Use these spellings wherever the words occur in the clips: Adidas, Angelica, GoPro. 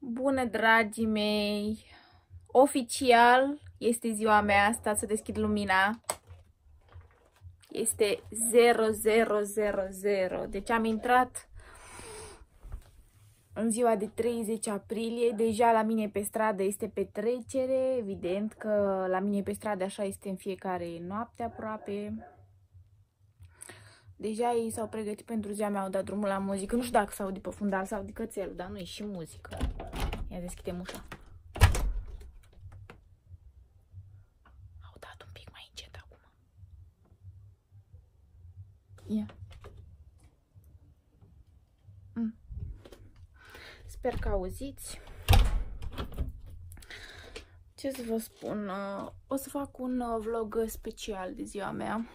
Bună, dragii mei! Oficial este ziua mea. Stați să deschid lumina. Este 0000. Deci am intrat în ziua de 30 aprilie. Deja la mine pe stradă este petrecere. Evident că la mine pe stradă așa este în fiecare noapte aproape. Deja ei s-au pregătit pentru ziua mea, au dat drumul la muzică. Nu știu dacă s-aude pe fundal sau de cățelul, dar nu e și muzică. Ia deschidem ușa. Au dat un pic mai încet acum. Ia. Sper că auziți. Ce să vă spun? O să fac un vlog special de ziua mea.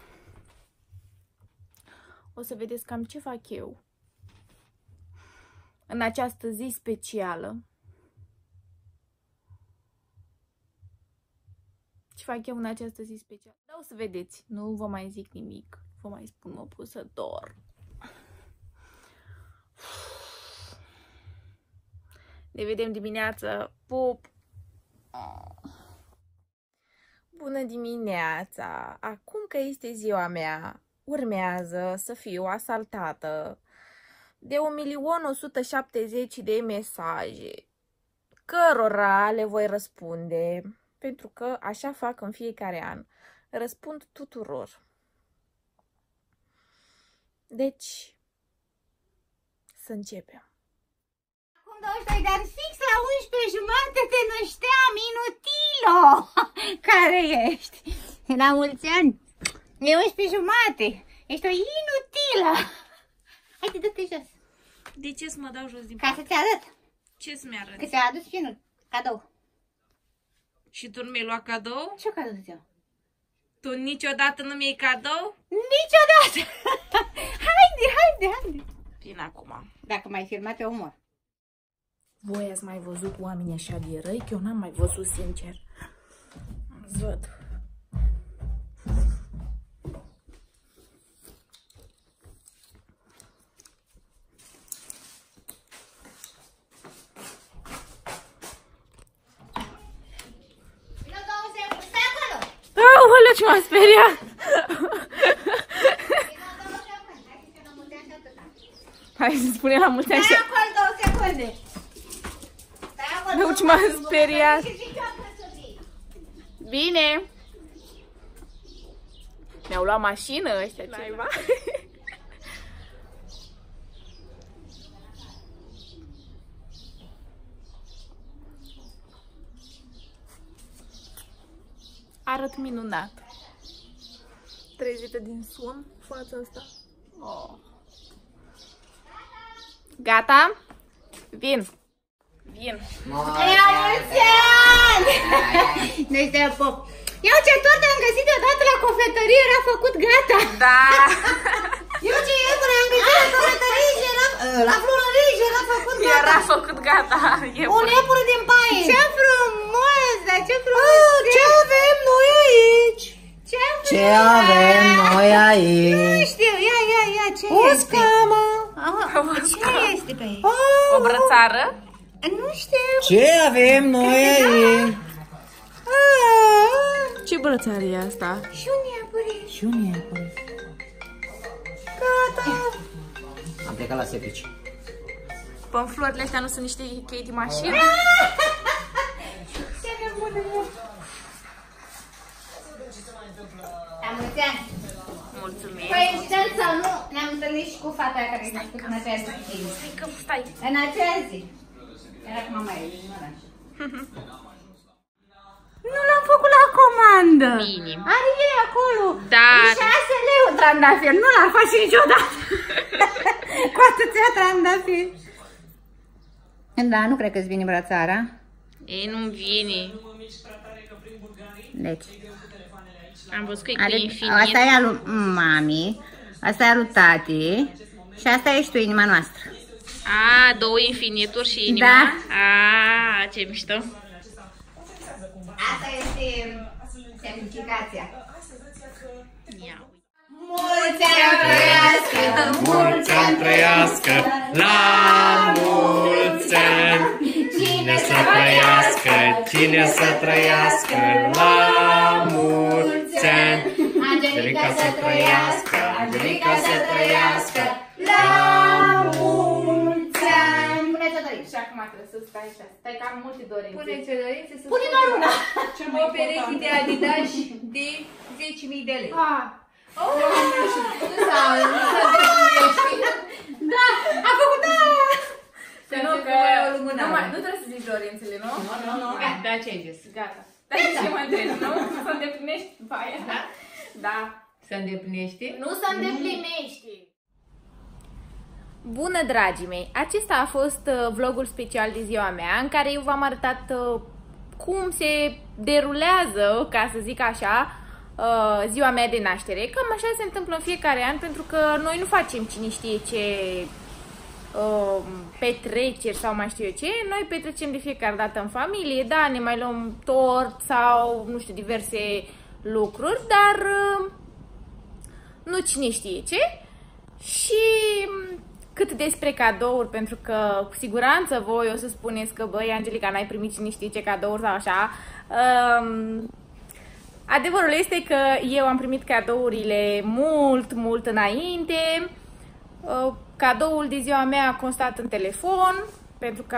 O să vedeți cam ce fac eu în această zi specială. Ce fac eu în această zi specială? Da, o să vedeți. Nu vă mai zic nimic. Vă mai spun, mă pus să dor. Ne vedem dimineață. Pup! Bună dimineața! Acum că este ziua mea, urmează să fiu asaltată de 1.170.000 de mesaje, cărora le voi răspunde, pentru că așa fac în fiecare an. Răspund tuturor. Deci, să începem. Acum 22 de ani fix la 11:30 te nășteam, inutilo, care ești. La mulți ani. E 11:30. Ești o inutilă. Hai, te dă-te jos. De ce să mă dau jos din pat? Ca să ți arăt. Ce să-mi arăt? Că ți-a adus finul cadou. Și tu nu mi-ai luat cadou? Ce cadou ți-a? Tu niciodată nu mi-ai cadou? Niciodată! Haide, haide, haide! Prin acum. Dacă m-ai filmat, eu omor. Voi ați mai văzut oameni așa de răi, că eu n-am mai văzut, sincer. Îți văd. Ce m-a speriat! Hai să spunem la multe ani. Stai acolo 2 secunde! Stai acolo! Nu, ce m-a speriat! Bine! Mi-au luat mașină ăștia ceva. Arăt minunat. Trezită din somn, fața asta. Oh. Gata? Vin. Vin. La mulți ani! Deci de pop. Eu ce tortă am găsit deodată la cofetărie, era făcut gata. Da. Eu ce iepure am găsit la cofetărie și era la florărie și era făcut gata. Era făcut gata. Un iepure din paie. Ce frumos, dar ce frumos. Ce avem noi aici? Ce avem noi aici? Nu știu, ia, ce o este? Scamă. Aha, ce este pe aici? O brățară? Nu știu. Ce avem noi aici? Ce brățară e asta? Și un iepure. Gata. Am plecat la servici. Păi, florile astea nu sunt niște chei de mașină? Ce nebună e! La mulți ani! Mulțumesc! Coincident sau nu, ne-am întâlnit și cu fata aia care ne-a făcut în această zi. Stai! În acea zi! Era cum am mai ignorat. Nu l-am făcut la comandă! Minim! Are ei acolo! Da! 6 lei un trandafir! Nu l-ar face niciodată! Cu atâția trandafiri! Da, nu cred că-ți vine brățara. Ei, nu-mi vine. Deci... Am văzut că e cu infinit. Asta e al lui mami, asta e al lui tati și asta ești tu, inima noastră. A, două infinituri și inima? Da. A, ce mișto. Asta este semnificația. Ia. Mulți ani trăiască, la mulți ani. Cine să trăiască, cine să trăiască la mulți ani. Angelica să trăiască, Angelica să trăiască la mulți ani. Pune-ți-o dorință și acum trebuie să stai așa. Stai că am multe dorințe. Pune-ți-o dorință să pune doar una. O pereche de Adidas de 10.000 de lei. Oh, nu s-a da, a făcut da! Să nu că nu trebuie să zici dorințele, nu? Nu. Da, changes. Gata. Dar ce mă întreb, nu? Să îndeplinești după aia. Da. Să îndeplinești? Nu să îndeplinești. Bună, dragii mei! Acesta a fost vlogul special de ziua mea, în care eu v-am arătat cum se derulează, ca să zic așa, ziua mea de naștere. Cam așa se întâmplă în fiecare an, pentru că noi nu facem cine știe ce petreceri sau mai știu eu ce. Noi petrecem de fiecare dată în familie, da, ne mai luăm tort sau, nu știu, diverse lucruri, dar nu cine știe ce. Și cât despre cadouri, pentru că cu siguranță voi o să spuneți că, băi, Angelica, n-ai primit cine știe ce cadouri sau așa. Adevărul este că eu am primit cadourile mult înainte. Cadoul de ziua mea a constat în telefon, pentru că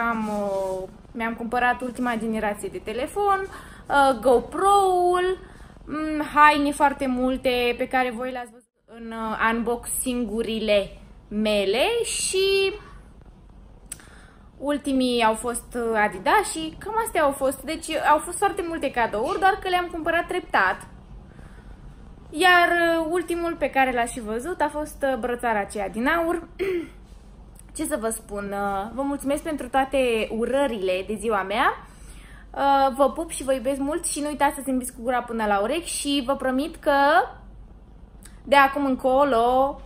mi-am cumpărat ultima generație de telefon, GoPro-ul, haine foarte multe pe care voi le-ați văzut în unboxing-urile mele și ultimii au fost Adidas și cam astea au fost. Deci au fost foarte multe cadouri, doar că le-am cumpărat treptat. Iar ultimul pe care l-ați și văzut a fost brățara aceea din aur. Ce să vă spun? Vă mulțumesc pentru toate urările de ziua mea. Vă pup și vă iubesc mult și nu uitați să zâmbiți cu gura până la urechi și vă promit că de acum încolo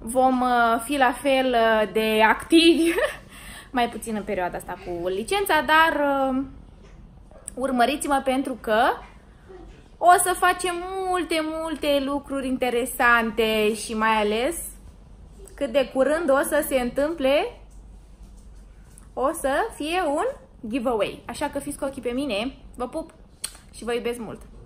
vom fi la fel de activi. Mai puțin în perioada asta cu licența, dar urmăriți-mă pentru că o să facem multe lucruri interesante și mai ales cât de curând o să se întâmple, o să fie un giveaway. Așa că fiți cu ochii pe mine, vă pup și vă iubesc mult!